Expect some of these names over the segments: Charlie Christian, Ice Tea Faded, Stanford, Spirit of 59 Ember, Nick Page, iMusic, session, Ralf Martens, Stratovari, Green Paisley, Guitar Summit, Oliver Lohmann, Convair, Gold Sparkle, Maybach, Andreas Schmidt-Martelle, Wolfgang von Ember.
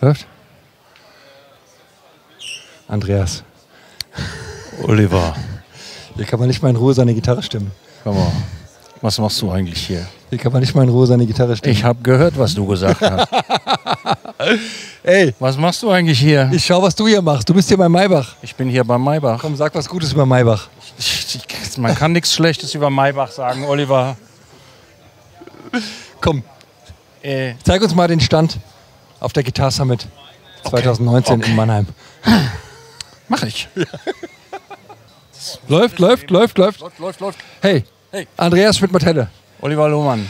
Läuft? Andreas. Oliver. Hier kann man nicht mal in Ruhe seine Gitarre stimmen. Komm mal. Was machst du eigentlich hier? Hier kann man nicht mal in Ruhe seine Gitarre stimmen. Ich habe gehört, was du gesagt hast. Ey. Was machst du eigentlich hier? Ich schau, was du hier machst. Du bist hier bei Maybach. Ich bin hier bei Maybach. Komm, sag was Gutes über Maybach. Man kann nichts Schlechtes über Maybach sagen, Oliver. Komm. Zeig uns mal den Stand auf der Guitar Summit 2019 in Mannheim. Mach ich. Ja. Läuft. Hey. Andreas Schmidt-Martelle. Oliver Lohmann.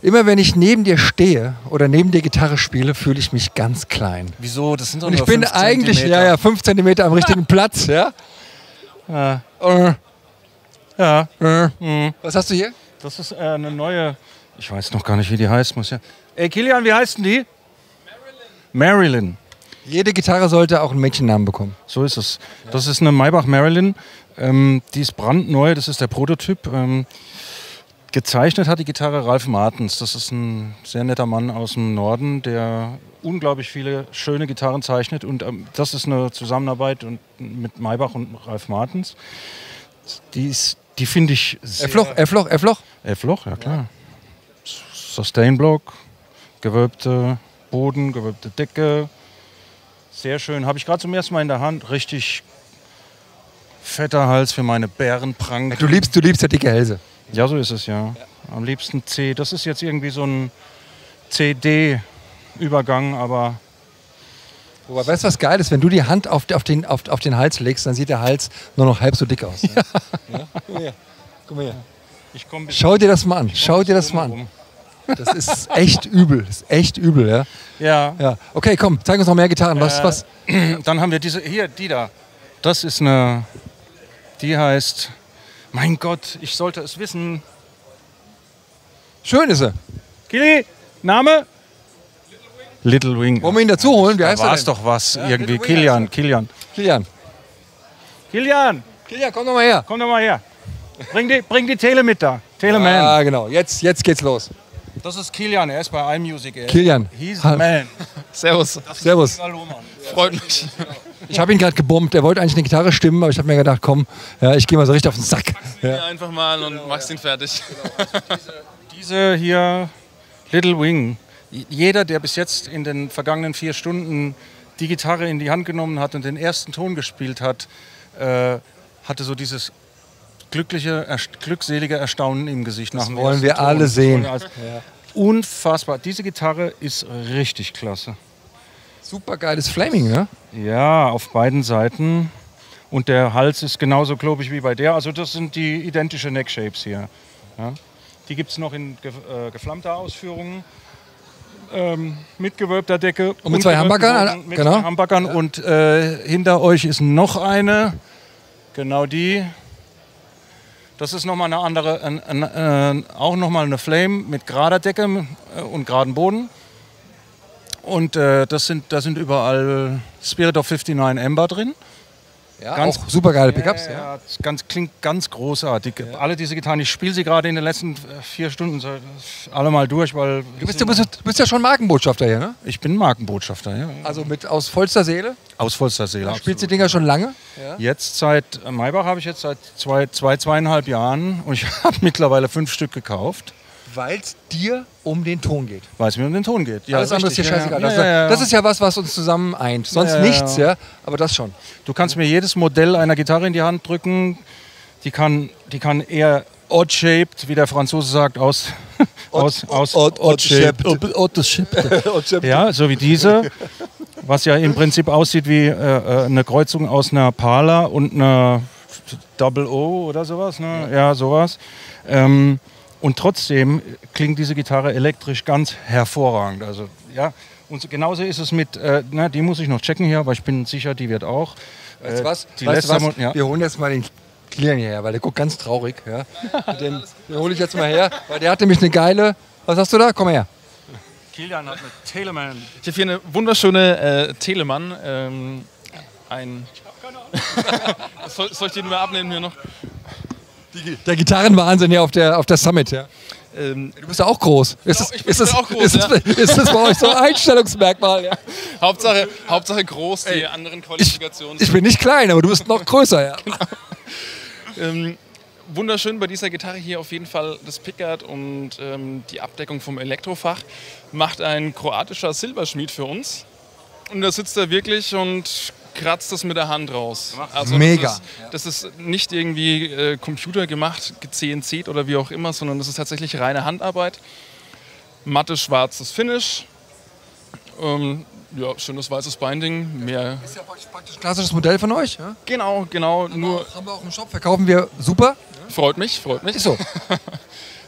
Immer wenn ich neben dir stehe oder neben dir Gitarre spiele, fühle ich mich ganz klein. Wieso? Das sind doch nur 5 cm. Und ich bin eigentlich 5 Zentimeter am richtigen Platz. Ja? Was hast du hier? Das ist eine neue... Ich weiß noch gar nicht, wie die heißt. Ey, Kilian, wie heißt denn die? Marilyn. Jede Gitarre sollte auch einen Mädchennamen bekommen. So ist es. Das ist eine Maybach Marilyn. Die ist brandneu. Das ist der Prototyp. Gezeichnet hat die Gitarre Ralf Martens. Das ist ein sehr netter Mann aus dem Norden, der unglaublich viele schöne Gitarren zeichnet. Und das ist eine Zusammenarbeit mit Maybach und Ralf Martens. Die finde ich sehr... F-Loch, ja klar. Ja. Sustainblock, gewölbte Boden, gewölbte Decke. Sehr schön. Habe ich gerade zum ersten Mal in der Hand. Richtig fetter Hals für meine Bärenpranken. Du liebst ja dicke Hälse. Ja, so ist es, ja. Am liebsten C. Das ist jetzt irgendwie so ein CD-Übergang, aber... Wobei, weißt du, was geil ist? Wenn du die Hand auf den Hals legst, dann sieht der Hals nur noch halb so dick aus. Ne? Ja. Ja? Guck mal her. Schau dir das mal an. Das ist echt übel. Das ist echt übel, ja? Ja. Okay, komm, zeig uns noch mehr Gitarren. Was? Dann haben wir diese... Hier, die da. Das ist eine... Die heißt... Mein Gott, ich sollte es wissen. Schön ist er. Kili, Name? Little Wing. Wollen wir ihn dazu holen? Wie heißt er denn? Da war es doch was irgendwie. Kilian, komm doch mal her. Bring die Tele mit da. Teleman. Ah, genau. Jetzt geht's los. Das ist Kilian, er ist bei iMusic. Kilian. He's the man. Servus. Freut mich. Ich habe ihn gerade gebombt. Er wollte eigentlich eine Gitarre stimmen, aber ich habe mir gedacht, komm, ja, ich gehe mal so richtig auf den Sack. Packst du ihn einfach mal und machst ihn fertig. Genau. Also diese hier, Little Wing. Jeder, der bis jetzt in den vergangenen 4 Stunden die Gitarre in die Hand genommen hat und den ersten Ton gespielt hat, hatte so dieses... glückselige Erstaunen im Gesicht. Das wollen wir alle sehen. Unfassbar. Diese Gitarre ist richtig klasse. Super geiles Flaming, ne? Ja, auf beiden Seiten. Und der Hals ist genauso klobig wie bei der. Also das sind die identischen Neckshapes hier. Ja? Die gibt es noch in geflammter Ausführung. Mit gewölbter Decke. Und mit 2 Humbuckern. Ja. Und hinter euch ist noch eine. Genau die. Das ist nochmal eine andere, auch nochmal eine Flame mit gerader Decke und geradem Boden. Und da sind überall Spirit of 59 Ember drin. Ja, ganz auch super geile Pickups. Ja. Klingt ganz großartig. Ja. Alle diese Gitarren, ich spiele sie gerade in den letzten 4 Stunden alle mal durch, weil... Du bist ja schon Markenbotschafter hier, ne? Ich bin Markenbotschafter, ja. Also aus vollster Seele? Aus vollster Seele, absolut. Spielst du die Dinger schon lange? Ja. Jetzt seit Maybach habe ich jetzt seit 2,5 Jahren und ich habe mittlerweile 5 Stück gekauft. Weil es dir um den Ton geht. Weil es mir um den Ton geht. Ja, alles andere ist hier scheißegal. Ja. Das ist ja was uns zusammen eint. Sonst nichts, ja, aber das schon. Du kannst mir jedes Modell einer Gitarre in die Hand drücken. Die kann eher odd-shaped, wie der Franzose sagt, odd-shaped. Ja, so wie diese, was ja im Prinzip aussieht wie eine Kreuzung aus einer Parla und einer Double O oder sowas. Ne? Ja, sowas. Und trotzdem klingt diese Gitarre elektrisch ganz hervorragend. Also, ja. Und genauso ist es mit, die muss ich noch checken hier, aber ich bin sicher, die wird auch. Weißt du was? Ja. Wir holen jetzt mal den Kilian hierher, weil der guckt ganz traurig. Ja. Den hole ich jetzt mal her, weil der hat nämlich eine geile, was hast du da? Komm her. Kilian hat eine Teleman. Ich habe hier eine wunderschöne Teleman. Ich habe keine Ahnung. Soll ich die nur abnehmen hier noch? Der Gitarrenwahnsinn hier auf der Summit, ja. Du bist ja auch groß. Ist das bei euch so ein Einstellungsmerkmal? Ja. Hauptsache groß, die anderen Qualifikationen. Ich bin nicht klein, aber du bist noch größer. Ja. Genau. Wunderschön bei dieser Gitarre hier auf jeden Fall das Pickguard und die Abdeckung vom Elektrofach macht ein kroatischer Silberschmied für uns. Und da sitzt er wirklich und kratzt das mit der Hand raus. Also mega. Das ist nicht irgendwie Computer gemacht, CNC oder wie auch immer, sondern das ist tatsächlich reine Handarbeit. Mattes schwarzes Finish. Ja, schönes weißes Binding. Mehr ist ja praktisch klassisches Modell von euch. Ja? Genau, genau. Haben wir auch im Shop, verkaufen wir super. Freut mich, freut mich. Ist so.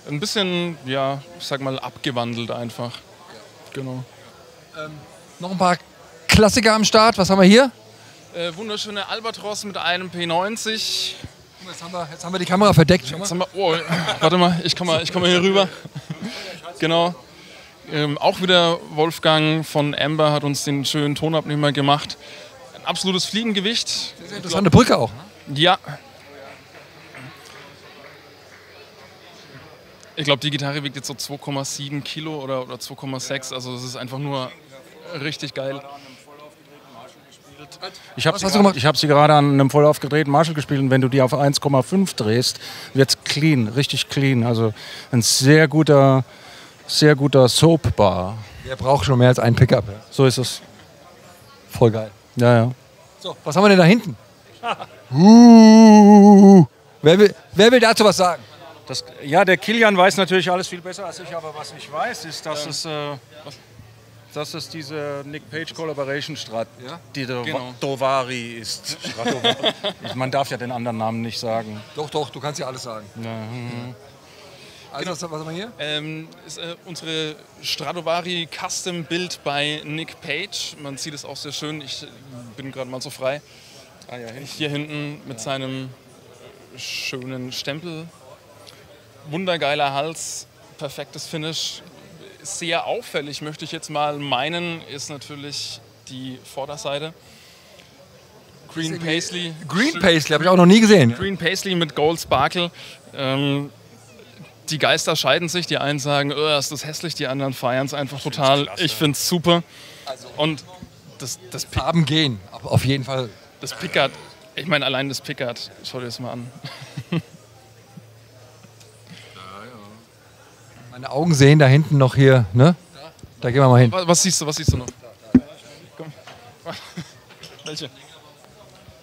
Ein bisschen, ja, ich sag mal, abgewandelt einfach. Genau. Noch ein paar Klassiker am Start. Was haben wir hier? Wunderschöne Albatros mit einem P90. Jetzt haben wir die Kamera verdeckt. Warte mal, ich komme hier rüber. Genau. Auch wieder Wolfgang von Ember hat uns den schönen Tonabnehmer gemacht. Ein absolutes Fliegengewicht. Sehr interessante Brücke auch. Ne? Ja. Ich glaube, die Gitarre wiegt jetzt so 2,7 Kilo oder 2,6. Also es ist einfach nur richtig geil. Ich habe sie gerade an einem voll aufgedrehten Marshall gespielt und wenn du die auf 1,5 drehst, wird es clean, richtig clean. Also ein sehr guter Soap-Bar. Der braucht schon mehr als einen Pickup. Ja. So ist es. Voll geil. Ja, ja. So, was haben wir denn da hinten? Wer will dazu was sagen? Der Kilian weiß natürlich alles viel besser als ich, aber was ich weiß, ist, dass es diese Nick Page Collaboration Stratovari ist. Man darf ja den anderen Namen nicht sagen. Doch, du kannst ja alles sagen. Ja. Mhm. Also, was haben wir hier? Ist unsere Stratovari Custom Build bei Nick Page. Man sieht es auch sehr schön. Ich bin gerade mal so frei. Hier hinten mit seinem schönen Stempel. Wundergeiler Hals, perfektes Finish. Sehr auffällig, möchte ich jetzt mal meinen, ist natürlich die Vorderseite. Green Paisley. Green Paisley habe ich auch noch nie gesehen. Green Paisley mit Gold Sparkle. Die Geister scheiden sich, die einen sagen, oh, ist das hässlich, die anderen feiern es einfach total. Ich finde es super. Und das Farben gehen, auf jeden Fall. Das Pickguard, ich meine allein das Pickguard, schau dir das mal an. Meine Augen sehen da hinten noch hier, ne? Da gehen wir mal hin. Was siehst du noch? Komm. Welche?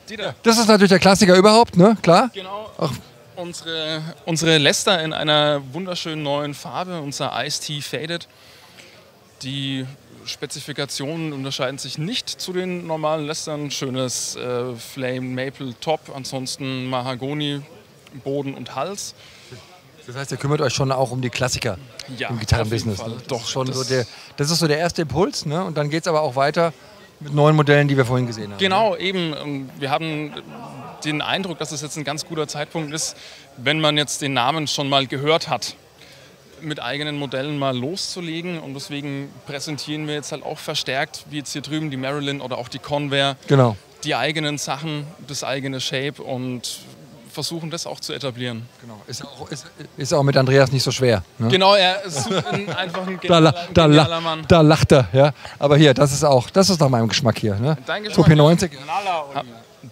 Die da. Das ist natürlich der Klassiker überhaupt, ne? Klar? Genau. Ach. Unsere Lester in einer wunderschönen neuen Farbe, unser Ice Tea Faded. Die Spezifikationen unterscheiden sich nicht zu den normalen Lestern. Schönes Flame Maple Top, ansonsten Mahagoni, Boden und Hals. Das heißt, ihr kümmert euch schon auch um die Klassiker im Gitarrenbusiness. Ne? Das ist so der erste Impuls, ne? Und dann geht es aber auch weiter mit neuen Modellen, die wir vorhin gesehen haben. Genau, eben. Wir haben den Eindruck, dass es jetzt ein ganz guter Zeitpunkt ist, wenn man jetzt den Namen schon mal gehört hat, mit eigenen Modellen mal loszulegen. Und deswegen präsentieren wir jetzt halt auch verstärkt, wie jetzt hier drüben die Marilyn oder auch die Convair, genau, die eigenen Sachen, das eigene Shape und versuchen, das auch zu etablieren. Genau. Ist auch mit Andreas nicht so schwer. Ne? Genau, er ist einfach ein genialer Mann. Da lacht er, ja. Aber hier, das ist nach meinem Geschmack hier. Ne? Dein Geschmack? P90.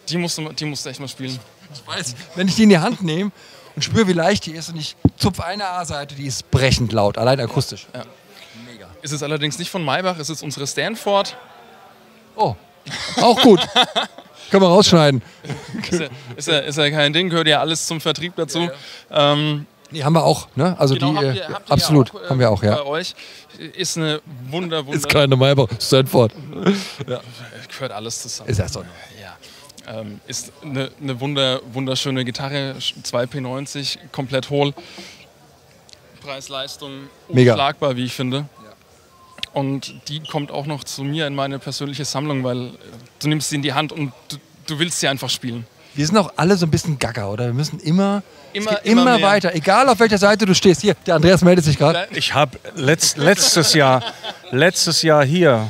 Die musst du echt mal spielen. Ich weiß, wenn ich die in die Hand nehme und spüre, wie leicht die ist und ich zupfe eine A-Seite, die ist brechend laut, allein akustisch. Ja. Mega. Ist es allerdings nicht von Maybach, es ist unsere Stanford. Oh, auch gut. Können wir rausschneiden. Ist ja kein Ding, gehört ja alles zum Vertrieb dazu. Ja. Die haben wir auch, ne? Also genau, die absolut ja auch, haben wir auch, ja. Bei euch ist eine wunderbar. Ist keine Maybach, Stanford. Ja. Gehört alles zusammen. Ist ja so. Ja. Ist eine wunderschöne Gitarre, 2P90, komplett hohl. Preis-Leistung unschlagbar, wie ich finde. Und die kommt auch noch zu mir in meine persönliche Sammlung, weil du nimmst sie in die Hand und du willst sie einfach spielen. Wir sind auch alle so ein bisschen gaga, oder? Wir müssen immer weiter, egal auf welcher Seite du stehst. Hier, der Andreas meldet sich gerade. Ich habe letztes Jahr hier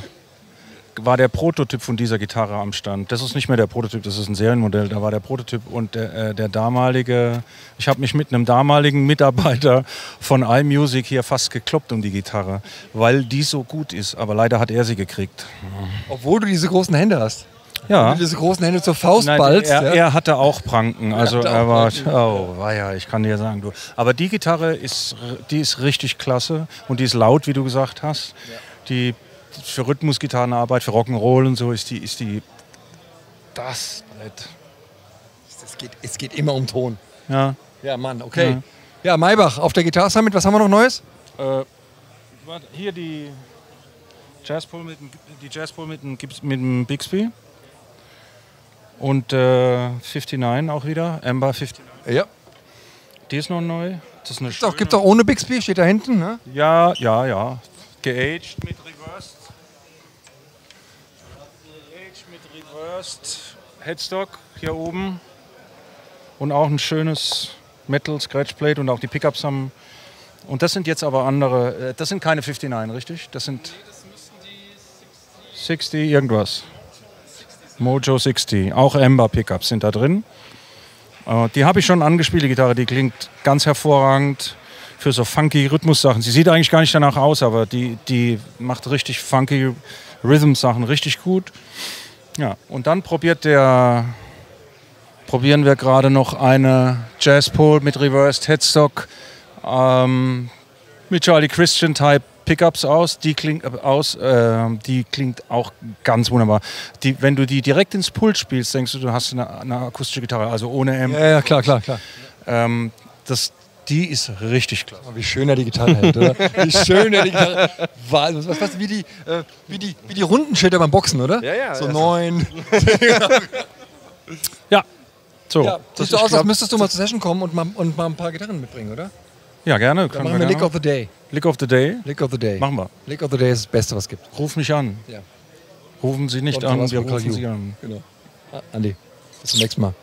war der Prototyp von dieser Gitarre am Stand. Das ist nicht mehr der Prototyp, das ist ein Serienmodell. Da war der Prototyp und der damalige, ich habe mich mit einem damaligen Mitarbeiter von iMusic hier fast gekloppt um die Gitarre, weil die so gut ist. Aber leider hat er sie gekriegt. Obwohl du diese großen Hände hast. Ja. Diese großen Hände zur Faust ballst. Er hatte auch Pranken. Also er war, oh ja, ich kann dir sagen, du. Aber die Gitarre ist, die ist richtig klasse und die ist laut, wie du gesagt hast. Ja. Die für Rhythmusgitarrenarbeit, für Rock'n'Roll und so ist die das Brett. Es geht immer um Ton. Ja. Ja, Mann, okay. Ja, Maybach auf der Guitar Summit, was haben wir noch Neues? Hier die Jazzpool mit dem Bixby. Und 59 auch wieder, Ember 59. Ja. Die ist noch neu. Das ist eine schöne. Gibt auch ohne Bixby, steht da hinten, ne? Ja, ja, ja. Geaged mit Reversed. Geaged mit Reversed Headstock hier oben. Und auch ein schönes Metal Scratchplate und auch die Pickups haben. Und das sind jetzt aber andere, das sind keine 59, richtig? Das sind, nee, das müssen die 60 irgendwas. Mojo 60, auch Ember Pickups sind da drin. Die habe ich schon angespielt, die Gitarre, die klingt ganz hervorragend für so funky Rhythmus-Sachen. Sie sieht eigentlich gar nicht danach aus, aber die macht richtig funky Rhythm-Sachen richtig gut. Ja, und dann probieren wir gerade noch eine Jazzpole mit Reversed Headstock mit Charlie Christian Type Pickups aus, die klingt auch ganz wunderbar. Wenn du die direkt ins Pult spielst, denkst du, du hast eine akustische Gitarre, also ohne M. Ja, klar. Die ist richtig klasse. Wie schön er die Gitarre hält, oder? Wie schön er die Gitarre hält. Was, wie die Rundenschilder beim Boxen, oder? Ja. So 9. Ja. So. Ja, sieht so aus, als müsstest du mal zur Session kommen und mal ein paar Gitarren mitbringen, oder? Ja, gerne. Dann machen wir Lick of the Day. Lick of the Day? Lick of the Day. Machen wir. Lick of the Day ist das Beste, was es gibt. Ruf mich an. Ja. Rufen Sie nicht an, wir rufen Sie an. Genau. Andi, bis zum nächsten Mal.